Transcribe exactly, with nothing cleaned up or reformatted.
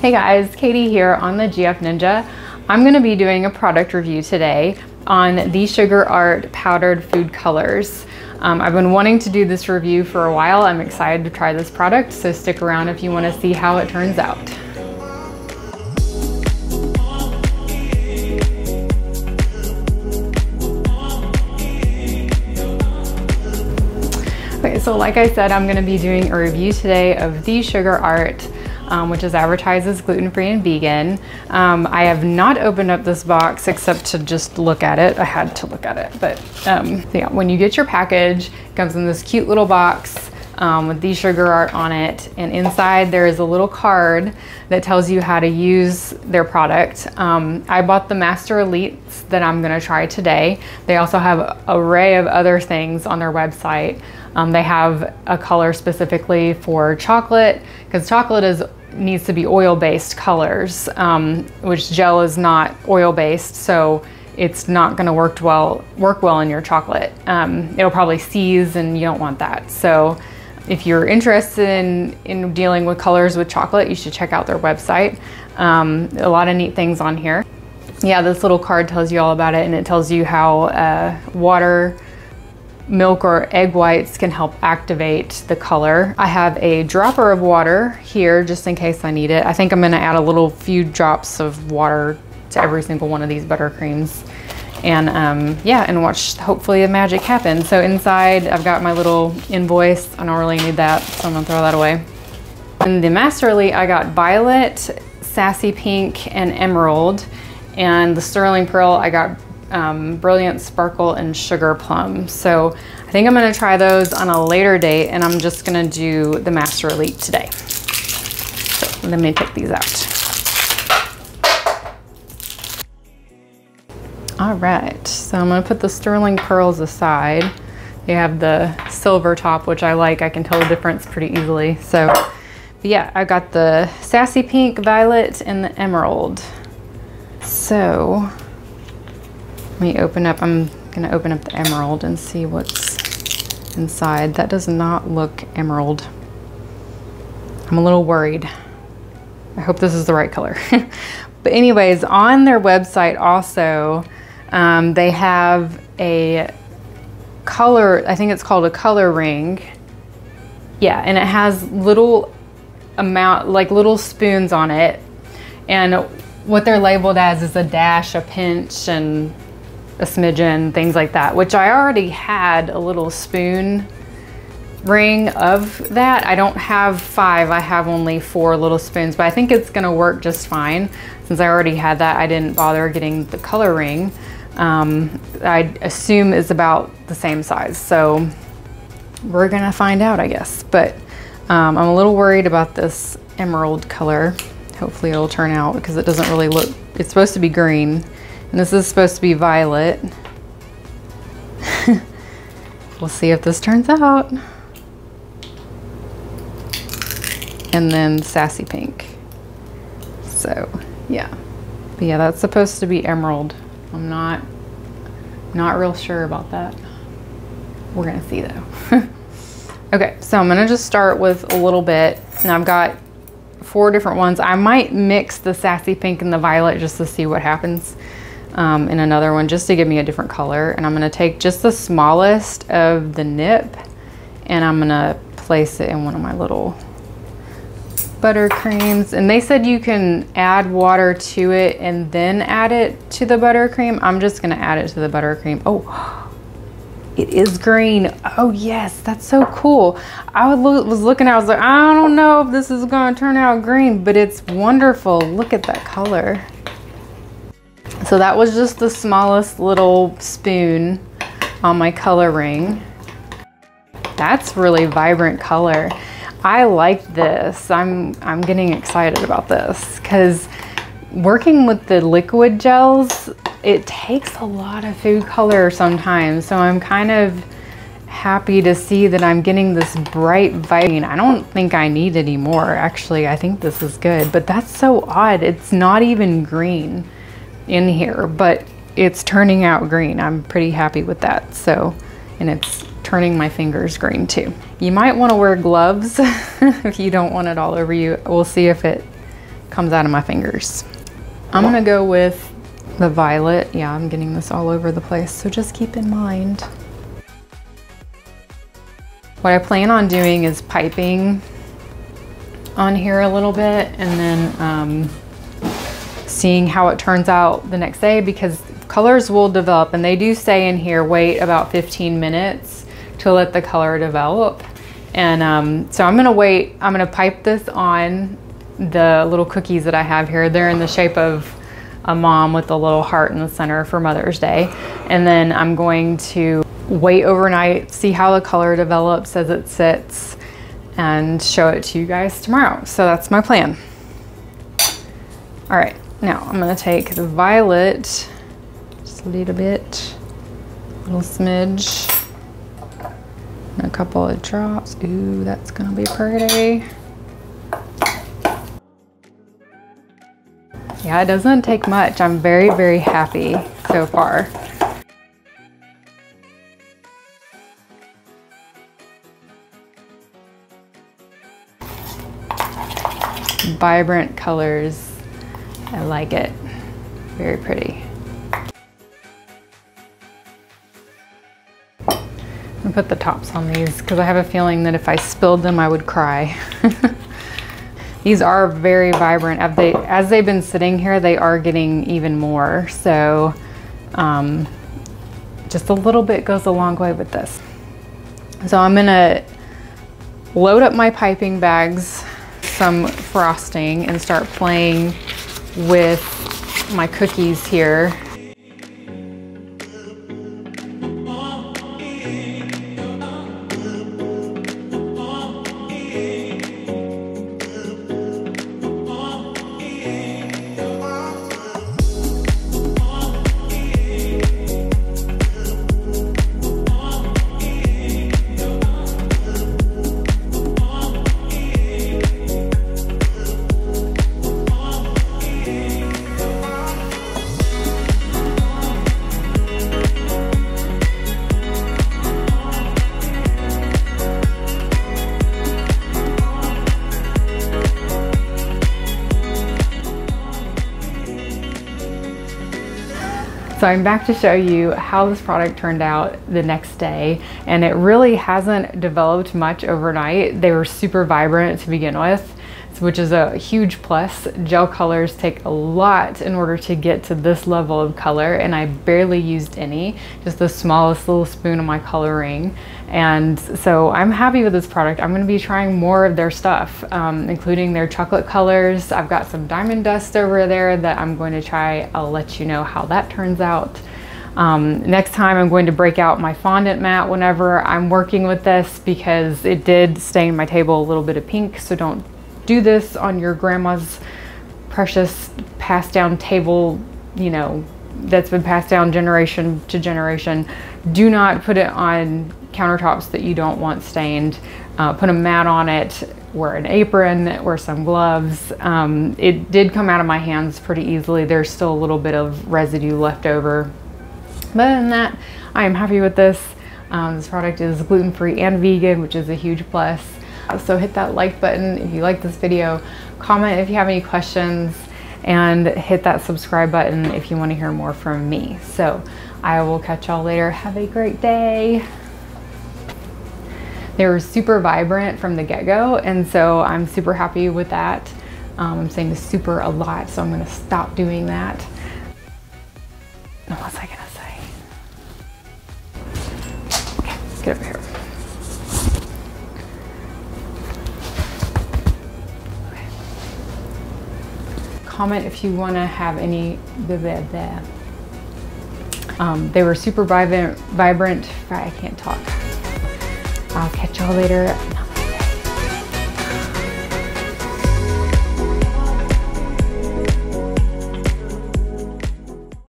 Hey guys, Katie here on the G F Ninja. I'm gonna be doing a product review today on the Sugar Art powdered food colors. Um, I've been wanting to do this review for a while. I'm excited to try this product, so stick around if you wanna see how it turns out. Okay, so like I said, I'm gonna be doing a review today of the Sugar Art Um, which is advertised as gluten-free and vegan. Um, I have not opened up this box except to just look at it. I had to look at it, but um, so yeah, when you get your package, it comes in this cute little box um, with the Sugar Art on it. And inside there is a little card that tells you how to use their product. Um, I bought the Master Elites that I'm gonna try today. They also have an array of other things on their website. Um, they have a color specifically for chocolate, because chocolate is needs to be oil-based colors, um, which gel is not oil-based, so it's not gonna work well, work well in your chocolate. Um, it'll probably seize and you don't want that. So if you're interested in, in dealing with colors with chocolate, you should check out their website. Um, a lot of neat things on here. Yeah, this little card tells you all about it, and it tells you how uh, water, milk or egg whites can help activate the color. I have a dropper of water here just in case I need it. I think I'm gonna add a little few drops of water to every single one of these buttercreams. And um, yeah, and watch hopefully the magic happen. So inside I've got my little invoice. I don't really need that, so I'm gonna throw that away. In the Master Elite, I got Violet, Sassy Pink, and Emerald. And the Sterling Pearl, I got Um, Brilliant Sparkle and Sugar Plum. So I think I'm gonna try those on a later date, and I'm just gonna do the Master Elite today. So let me take these out. All right, so I'm gonna put the Sterling Pearls aside. They have the silver top, which I like. I can tell the difference pretty easily. So but yeah, I got the Sassy Pink, Violet, and the Emerald. So let me open up, I'm gonna open up the Emerald and see what's inside. That does not look emerald. I'm a little worried. I hope this is the right color. But anyways, on their website also, um, they have a color, I think it's called a color ring. Yeah, and it has little amount, like little spoons on it. And what they're labeled as is a dash, a pinch, and a smidgen, things like that, which I already had a little spoon ring of that. I don't have five, I have only four little spoons, but I think it's gonna work just fine. Since I already had that, I didn't bother getting the color ring. Um, I assume it's about the same size, so we're gonna find out, I guess. But um, I'm a little worried about this emerald color. Hopefully it'll turn out, because it doesn't really look, it's supposed to be green. And this is supposed to be violet. We'll see if this turns out. And then Sassy Pink. So yeah, but yeah, that's supposed to be emerald. I'm not, not real sure about that. We're gonna see though. Okay, so I'm gonna just start with a little bit, and I've got four different ones. I might mix the Sassy Pink and the Violet just to see what happens. Um, in another one, just to give me a different color. And I'm gonna take just the smallest of the nip, and I'm gonna place it in one of my little buttercreams. And they said you can add water to it and then add it to the buttercream. I'm just gonna add it to the buttercream. Oh, it is green. Oh yes, that's so cool. I was looking, I was like, I don't know if this is gonna turn out green, but it's wonderful. Look at that color. So that was just the smallest little spoon on my color ring. That's really vibrant color. I like this. I'm, I'm getting excited about this, because working with the liquid gels, it takes a lot of food color sometimes. So I'm kind of happy to see that I'm getting this bright vibrant. I don't think I need any more. Actually, I think this is good, but that's so odd. It's not even green in here, but it's turning out green. I'm pretty happy with that. So, and it's turning my fingers green too. You might want to wear gloves if you don't want it all over you. We'll see if it comes out of my fingers. I'm gonna go with the violet. Yeah, I'm getting this all over the place, so just keep in mind. What I plan on doing is piping on here a little bit and then um, seeing how it turns out the next day, because colors will develop, and they do say in here, wait about fifteen minutes to let the color develop. And um, so I'm gonna wait, I'm gonna pipe this on the little cookies that I have here. They're in the shape of a mom with a little heart in the center for Mother's Day. And then I'm going to wait overnight, see how the color develops as it sits, and show it to you guys tomorrow. So that's my plan. All right, now I'm gonna take the violet, just a little bit, a little smidge, and a couple of drops. Ooh, that's gonna be pretty. Yeah, it doesn't take much. I'm very, very happy so far. Vibrant colors. I like it. Very pretty. I'm gonna put the tops on these because I have a feeling that if I spilled them, I would cry. These are very vibrant. As, they, as they've been sitting here, they are getting even more. So um, just a little bit goes a long way with this. So I'm gonna load up my piping bags, some frosting, and start playing with my cookies here. So I'm back to show you how this product turned out the next day, and it really hasn't developed much overnight. They were super vibrant to begin with, which is a huge plus. Gel colors take a lot in order to get to this level of color, and I barely used any, just the smallest little spoon of my coloring. And so I'm happy with this product. I'm gonna be trying more of their stuff, um, including their chocolate colors. I've got some diamond dust over there that I'm going to try. I'll let you know how that turns out. Um, next time I'm going to break out my fondant mat whenever I'm working with this, because it did stain my table a little bit of pink, so don't do this on your grandma's precious passed down table, you know, that's been passed down generation to generation. Do not put it on countertops that you don't want stained. Uh, put a mat on it, wear an apron, wear some gloves. Um, it did come out of my hands pretty easily. There's still a little bit of residue left over. But other than that, I am happy with this. Um, this product is gluten-free and vegan, which is a huge plus. So hit that like button if you like this video, comment if you have any questions, and hit that subscribe button if you want to hear more from me. So I will catch y'all later. Have a great day. They were super vibrant from the get-go, and so I'm super happy with that. Um, I'm saying the super a lot, so I'm going to stop doing that. What was I going to say? Okay, let's get over here. Comment if you want to have any. Um, they were super vibrant, vibrant. I can't talk. I'll catch y'all later.